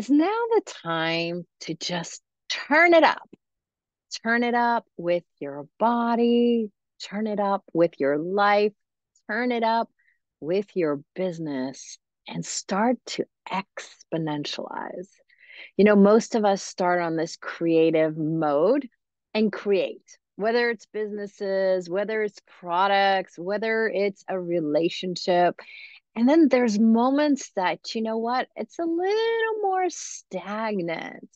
is now the time to just turn it up. Turn it up with your body. Turn it up with your life. Turn it up with your business and start to exponentialize. You know, most of us start on this creative mode and create, whether it's businesses, whether it's products, whether it's a relationship. And then there's moments that, you know what, it's a little more stagnant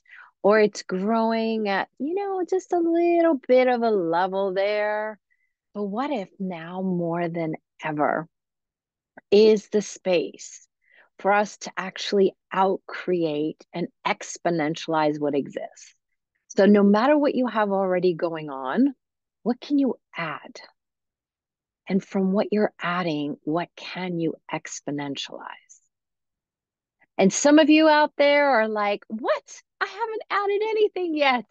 or it's growing at, you know, just a little bit of a level there. But what if now more than ever is the space for us to actually out-create and exponentialize what exists? So no matter what you have already going on, what can you add? And from what you're adding, what can you exponentialize? And some of you out there are like, what? I haven't added anything yet.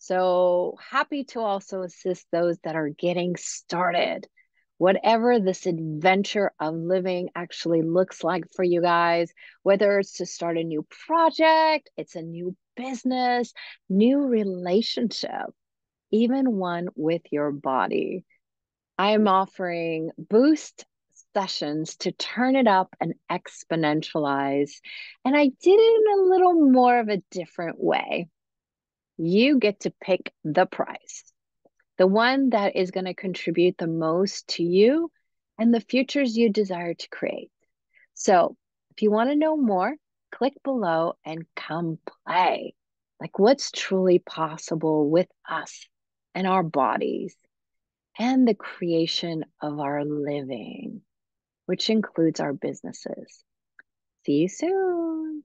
So happy to also assist those that are getting started. Whatever this adventure of living actually looks like for you guys, whether it's to start a new project, it's a new business, new relationship, even one with your body. I am offering boost sessions to turn it up and exponentialize. And I did it in a little more of a different way. You get to pick the price. The one that is going to contribute the most to you and the futures you desire to create. So if you want to know more, click below and come play. Like what's truly possible with us and our bodies and the creation of our living, which includes our businesses. See you soon.